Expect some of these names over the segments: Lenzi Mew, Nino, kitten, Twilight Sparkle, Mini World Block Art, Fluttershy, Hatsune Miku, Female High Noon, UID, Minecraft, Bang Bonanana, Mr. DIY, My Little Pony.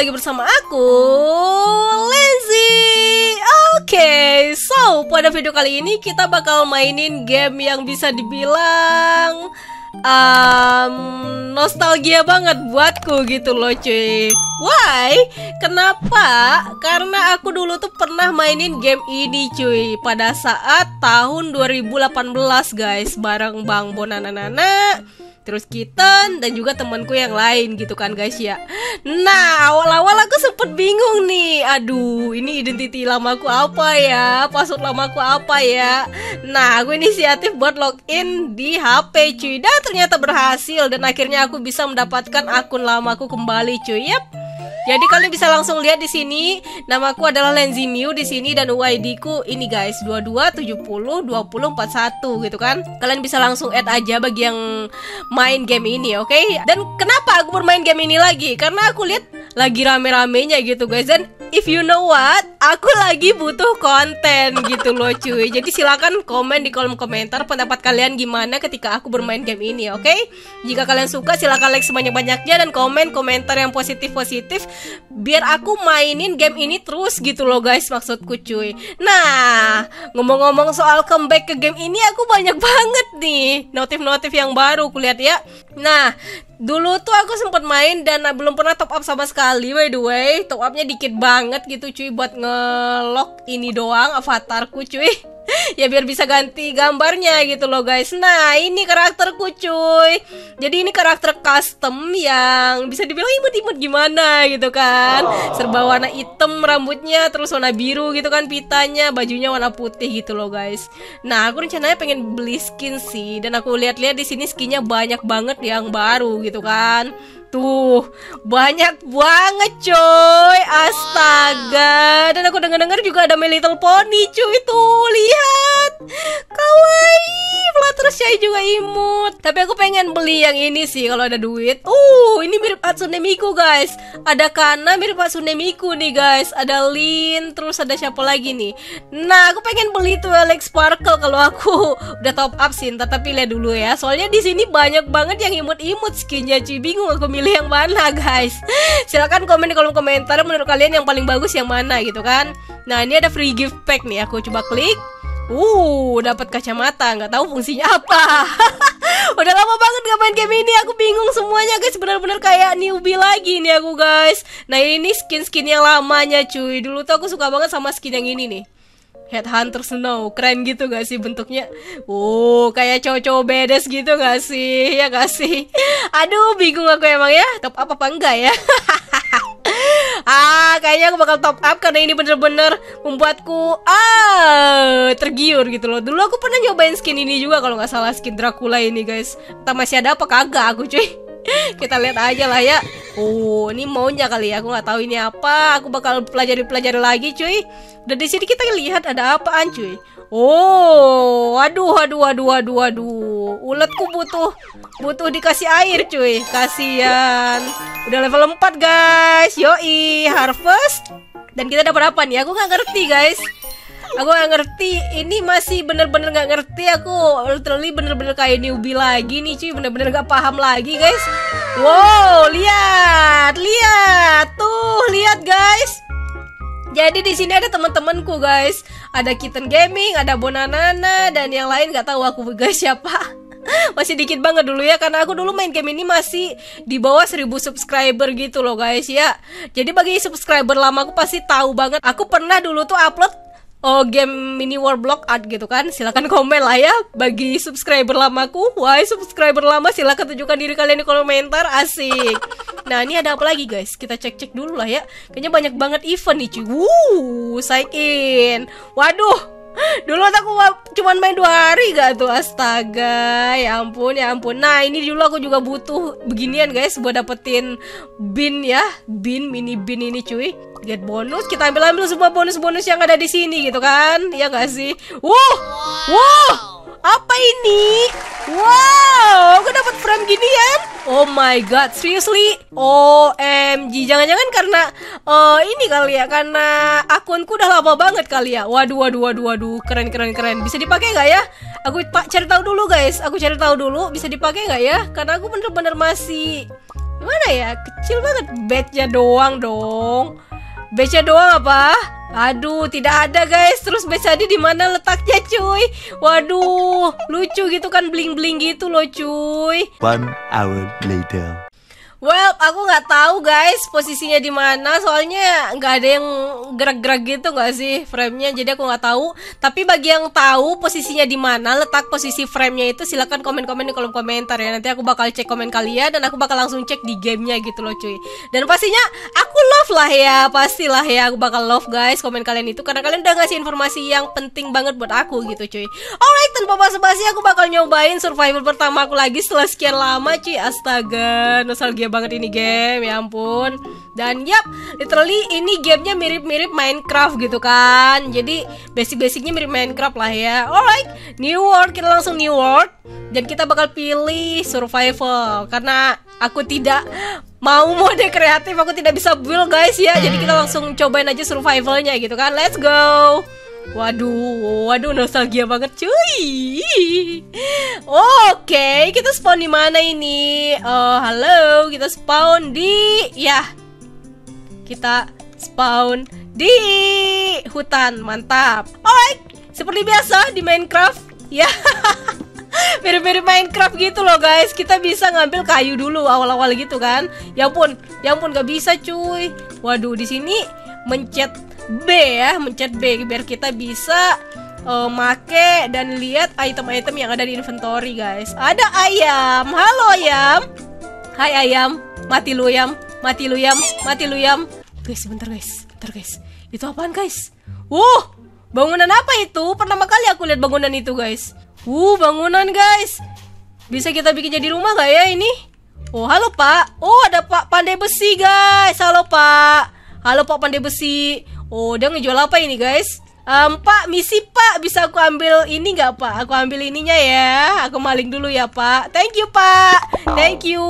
lagi bersama aku, Lenzi. Oke, so pada video kali ini kita bakal mainin game yang bisa dibilang nostalgia banget buatku gitu loh cuy. Why? Kenapa? Karena aku dulu tuh pernah mainin game ini cuy, pada saat tahun 2018 guys, bareng Bang Bonanana, terus Kitten dan juga temanku yang lain gitu kan guys ya. Nah awal-awal aku sempet bingung nih, aduh ini identiti lamaku apa ya, password lamaku apa ya. Nah aku inisiatif buat login di HP cuy, dan ternyata berhasil dan akhirnya aku bisa mendapatkan akun lamaku kembali cuy. Yep. Jadi kalian bisa langsung lihat di sini, namaku adalah Lenzi Mew di sini dan UID ku ini guys 22702041 gitu kan. Kalian bisa langsung add aja bagi yang main game ini, oke? Okay? Dan kenapa aku bermain game ini lagi? Karena aku lihat lagi rame-ramenya gitu guys, dan if you know what, aku lagi butuh konten gitu loh cuy. Jadi silakan komen di kolom komentar pendapat kalian gimana ketika aku bermain game ini, oke? Okay? Jika kalian suka silakan like sebanyak-banyaknya dan komen komentar yang positif-positif biar aku mainin game ini terus gitu loh guys, maksudku cuy. Nah, ngomong-ngomong soal comeback ke game ini, aku banyak banget nih notif-notif yang baru kulihat ya. Nah, dulu tuh aku sempat main dan belum pernah top up sama sekali. By the way, top upnya dikit banget gitu cuy, buat nge-lock ini doang avatarku cuy. Ya biar bisa ganti gambarnya gitu loh guys. Nah ini karakterku cuy. Jadi ini karakter custom yang bisa dibilang imut-imut gimana gitu kan, serba warna hitam rambutnya, terus warna biru gitu kan pitanya, bajunya warna putih gitu loh guys. Nah aku rencananya pengen beli skin sih, dan aku lihat-lihat di sini skinnya banyak banget yang baru gitu gitu kan. Tuh, banyak banget coy. Astaga. Dan aku dengar-dengar juga ada My Little Pony cuy. Tuh, lihat. Kawaii. Fluttershy juga imut. Tapi aku pengen beli yang ini sih kalau ada duit. Ini mirip Hatsune Miku guys. Ada Kana mirip Hatsune Miku nih guys. Ada Lin, terus ada siapa lagi nih? Nah, aku pengen beli Twilight Sparkle kalau aku udah top up sih. Tapi lihat dulu ya. Soalnya di sini banyak banget yang imut-imut skinnya cuy. Bingung aku pilih yang mana guys. Silahkan komen di kolom komentar menurut kalian yang paling bagus yang mana gitu kan. Nah ini ada free gift pack nih, aku coba klik. Dapat kacamata, nggak tahu fungsinya apa. Udah lama banget gak main game ini, aku bingung semuanya guys, benar-benar kayak newbie lagi nih aku guys. Nah ini skin-skin yang lamanya cuy. Dulu tuh aku suka banget sama skin yang ini nih, Headhunter Snow. Keren gitu gak sih bentuknya? Kayak cowok-cowok bedes gitu gak sih? Ya gak sih? Aduh, bingung aku emang ya, top up apa enggak ya? Kayaknya aku bakal top up karena ini bener-bener membuatku tergiur gitu loh. Dulu aku pernah nyobain skin ini juga kalau gak salah, skin Dracula ini guys. Entah masih ada apa kagak aku cuy. Kita lihat aja lah ya. Ini maunya kali ya, aku nggak tahu ini apa. Aku bakal pelajari lagi, cuy. Dan di sini kita lihat ada apaan, cuy. Aduh. Uletku butuh dikasih air, cuy. Kasian. Udah level 4, guys. Yoi, harvest. Dan kita dapat apa nih? Aku nggak ngerti, guys. Aku gak ngerti, ini masih bener-bener gak ngerti. Aku literally bener-bener kayak newbie lagi nih cuy, bener-bener gak paham lagi guys. Wow, lihat tuh, lihat guys. Jadi di sini ada teman-temanku guys, ada Kitten Gaming, ada Bonanana dan yang lain gak tahu aku guys siapa. Masih dikit banget dulu ya, karena aku dulu main game ini masih di bawah 1000 subscriber gitu loh guys ya. Jadi bagi subscriber lama aku pasti tahu banget. Aku pernah dulu tuh upload game Mini World Block Art gitu kan. Silahkan komen lah ya bagi subscriber lamaku. Wah, subscriber lama silahkan tunjukkan diri kalian di komentar. Asik. Nah ini ada apa lagi guys, kita cek-cek dulu lah ya. Kayaknya banyak banget event nih cuy. Sign in. Waduh, dulu aku cuman main 2 hari gak tuh. Astaga, ya ampun. Nah ini dulu aku juga butuh beginian guys, buat dapetin bin ya, mini bin ini cuy. Get bonus, kita ambil semua bonus yang ada di sini gitu kan, ya gak sih? Wow, apa ini? Wow, aku dapat frame ginian. Oh my god, seriously? OMG, jangan-jangan karena ini kali ya, karena akunku udah lama banget kali ya. Waduh, keren. Bisa dipakai nggak ya? Aku cari tahu dulu guys. Bisa dipakai nggak ya? Karena aku bener-bener masih Gimana ya? Kecil banget. Badge-nya doang dong. Badge-nya doang apa? Aduh, tidak ada guys. Terus badge tadi di mana letaknya cuy? Waduh, lucu gitu kan, bling-bling gitu loh cuy. 1 hour later. Well, aku nggak tahu guys posisinya di mana, soalnya nggak ada yang gerak-gerak gitu nggak sih framenya, jadi aku nggak tahu. Tapi bagi yang tahu posisinya di mana, letak posisi framenya itu silakan komen-komen di kolom komentar ya. Nanti aku bakal cek komen kalian dan aku bakal langsung cek di gamenya gitu loh cuy. Dan pastinya aku love lah ya, pastilah ya aku bakal love guys komen kalian itu karena kalian udah ngasih informasi yang penting banget buat aku gitu cuy. Alright, tanpa basa-basi aku bakal nyobain survival pertama aku lagi setelah sekian lama cuy. Astaga, nostalgia banget ini game, ya ampun. Dan yap, literally ini gamenya mirip-mirip Minecraft gitu kan. Jadi basic-basicnya mirip Minecraft lah ya. Alright, New World, kita langsung New World. Dan kita bakal pilih survival karena aku tidak mau mode kreatif, aku tidak bisa build guys ya. Jadi kita langsung cobain aja survivalnya gitu kan. Let's go. Waduh, waduh, nostalgia banget cuy. Oke, kita spawn di mana ini? Oh, halo, kita spawn di, ya, kita spawn di hutan, mantap. Alright, seperti biasa di Minecraft, ya. Mirip-mirip Minecraft gitu loh guys. Kita bisa ngambil kayu dulu awal-awal gitu kan. Ya ampun, gak bisa cuy. Waduh, di sini mencet B ya, mencet B biar kita bisa make dan lihat item-item yang ada di inventory guys. Ada ayam, halo ayam. Hai ayam, mati lu ayam, mati lu ayam, mati lu ayam. Guys, bentar guys, bentar guys. Itu apaan guys? Bangunan apa itu? Pertama kali aku lihat bangunan itu guys. Bangunan guys. Bisa kita bikin jadi rumah gak ya ini? Oh, halo Pak. Oh, ada Pak Pandai Besi guys. Halo Pak. Halo Pak Pandai Besi. Oh, dia ngejual apa ini guys? Pak, misi Pak, bisa aku ambil ini nggak Pak? Aku ambil ininya ya. Aku maling dulu ya Pak. Thank you Pak. Thank you.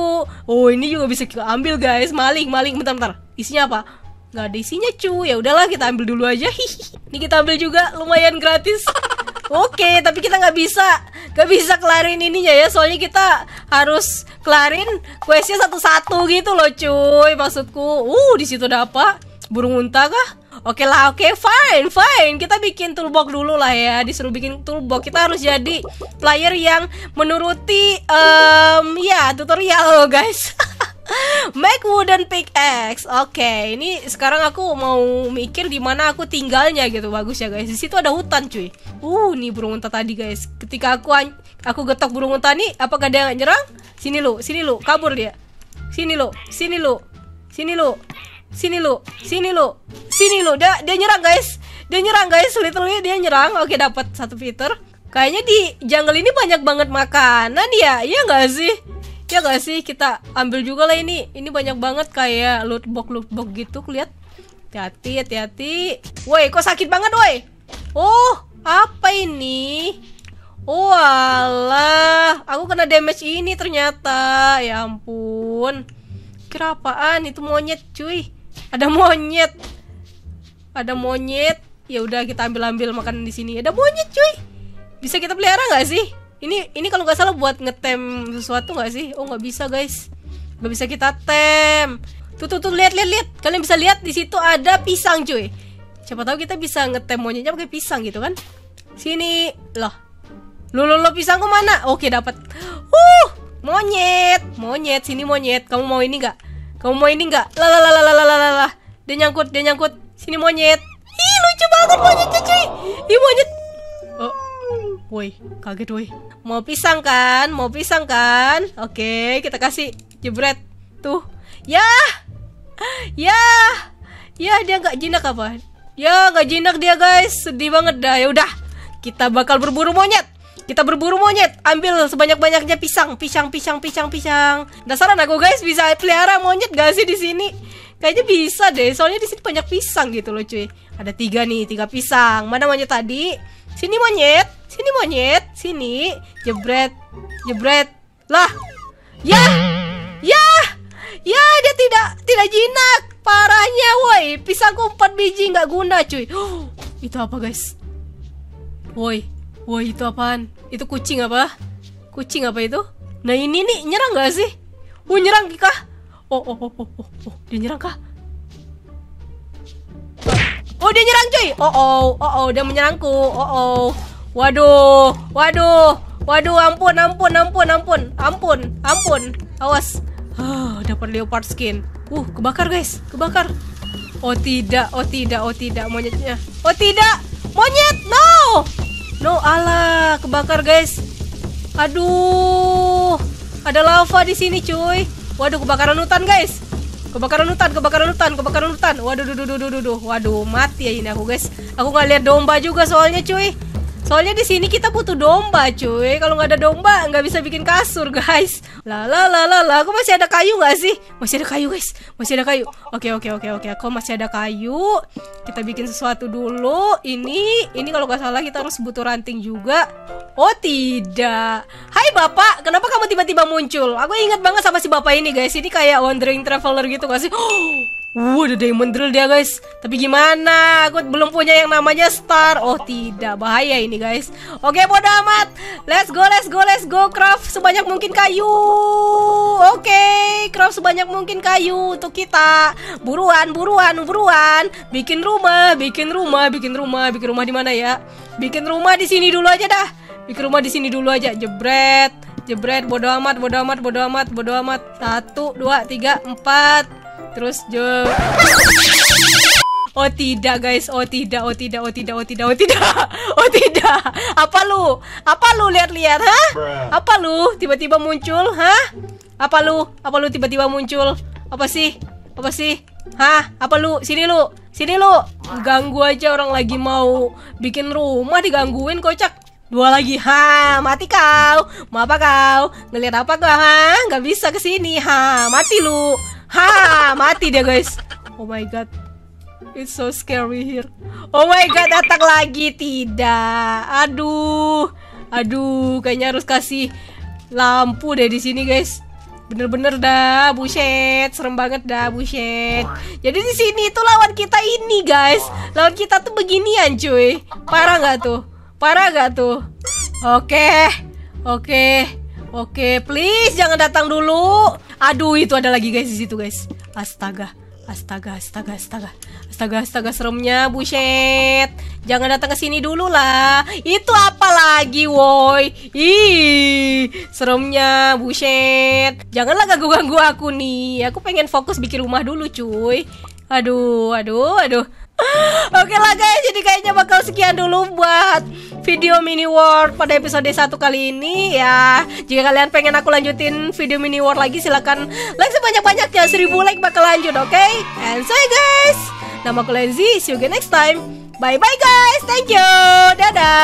Oh, ini juga bisa kita ambil guys. Maling, maling. Bentar. Isinya apa? Nggak ada isinya cuy. Ya udahlah, kita ambil dulu aja. Ini kita ambil juga, lumayan gratis. Oke, tapi kita nggak bisa kelarin ininya ya. Soalnya kita harus kelarin questnya satu-satu gitu loh cuy. Maksudku, di situ ada apa? Burung unta kah? Oke lah, oke, fine, fine. Kita bikin toolbox dulu lah ya. Disuruh bikin toolbox, kita harus jadi player yang menuruti ya tutorial guys. Make wooden pickaxe. Oke, ini sekarang aku mau mikir di mana aku tinggalnya gitu. Bagus ya guys. Di situ ada hutan cuy. Nih burung unta tadi guys. Ketika aku getok burung unta nih, apakah dia nyerang? Sini lu, sini lu. Kabur dia. Sini lu, sini lu. Sini lu. Sini lu, sini lu, sini lu. Dia nyerang guys, dia nyerang guys, literally dia nyerang. Oke, dapat satu Peter. Kayaknya di jungle ini banyak banget makanan ya, iya nggak sih? Ya nggak sih, kita ambil juga lah ini. Ini banyak banget kayak loot box gitu, lihat. Hati-hati, hati-hati. Woi, kok sakit banget woi. Apa ini? Alah, aku kena damage ini ternyata. Ya ampun. Kira apaan itu? Monyet cuy. Ada monyet, ada monyet. Ya udah, kita ambil makanan di sini. Ada monyet cuy, bisa kita pelihara nggak sih ini kalau nggak salah buat ngetem sesuatu nggak sih? Nggak bisa guys, nggak bisa kita tem. Tuh lihat kalian bisa lihat di situ ada pisang cuy. Siapa tahu kita bisa ngetem monyetnya pakai pisang gitu kan. Sini loh, lo pisangku mana? Oke, dapat. Monyet sini monyet. Kamu mau ini nggak? Kamu mau ini nggak? Lah. Dia nyangkut. Sini monyet. Ih, lucu banget monyetnya cuy. Ih, monyet. Woi, kaget woi. Mau pisang kan? Oke, kita kasih jebret. Tuh. Ya, dia nggak jinak apa? Ya, nggak jinak dia guys. Sedih banget dah. Ya udah, kita bakal berburu monyet. Ambil sebanyak-banyaknya pisang. Dasaran aku guys bisa pelihara monyet gak sih di sini? Kayaknya bisa deh, soalnya di sini banyak pisang gitu loh cuy. Ada 3 nih, 3 pisang. Mana monyet tadi? Sini monyet. Sini. Jebret. Lah. Ya, dia tidak jinak. Parahnya woi. Pisangku 4 biji nggak guna cuy. Itu apa guys? Woi, itu apaan? Itu kucing apa? Kucing apa itu? Nah, ini nih nyerang gak sih? Nyerang kah? oh. Dia nyerang kah? Oh, dia nyerang cuy. Oh, dia menyerangku. Oh. Waduh, ampun. Awas. Dapat leopard skin. Kebakar guys, kebakar. Oh tidak, monyetnya. Oh tidak, monyet, no. No, alah, kebakar guys. Aduh, ada lava di sini cuy. Waduh, kebakaran hutan guys. Kebakaran hutan. Waduh. Waduh, mati ya ini aku guys. Aku nggak lihat domba juga soalnya cuy. Soalnya di sini kita butuh domba cuy. Kalau nggak ada domba nggak bisa bikin kasur guys. Lah. Aku masih ada kayu nggak sih? Masih ada kayu guys. Oke. Aku masih ada kayu. Kita bikin sesuatu dulu. Ini kalau nggak salah kita harus butuh ranting juga. Oh tidak. Hai bapak, kenapa kamu tiba-tiba muncul? Aku ingat banget sama si bapak ini guys. Ini kayak wandering traveler gitu nggak sih? Ada diamond drill dia guys. Tapi gimana? Aku belum punya yang namanya star. Oh tidak, bahaya ini guys. Oke, bodo amat. Let's go craft sebanyak mungkin kayu. Oke, craft sebanyak mungkin kayu untuk kita. Buruan. Bikin rumah di mana ya? Bikin rumah di sini dulu aja dah. Jebret, bodo amat. 1 2 3 4. Terus Oh tidak guys. Apa lu lihat-lihat, hah? Apa lu tiba-tiba muncul, hah? Apa lu tiba-tiba muncul? Apa sih? Hah? Apa lu? Sini lu. Ganggu aja orang lagi mau bikin rumah digangguin kocak. 2 lagi, ha, mati kau. Mau apa kau? Ngelihat apa gua, ha? Gak bisa kesini, ha, mati lu. Ha, mati dia guys. Oh my god, it's so scary here. Oh my god, datang lagi. Tidak. Aduh, kayaknya harus kasih lampu deh di sini guys. Bener-bener dah, buset, serem banget dah, buset. Jadi di sini tuh lawan kita ini guys. Lawan kita tuh beginian cuy. Parah nggak tuh? Oke, please jangan datang dulu. Aduh, itu ada lagi guys di situ guys. Astaga, seremnya, buset. Jangan datang ke sini dulu lah. Itu apa lagi, woi? Ih, seremnya, buset. Janganlah ganggu aku nih. Aku pengen fokus bikin rumah dulu, cuy. Aduh. Oke lah guys, jadi kayaknya bakal sekian dulu buat video Mini World pada episode 1 kali ini ya. Jika kalian pengen aku lanjutin video Mini World lagi, silahkan like sebanyak-banyaknya. 1000 like bakal lanjut, oke? And so guys, nama aku Lenzi, see you again next time. Bye-bye guys, thank you, dadah.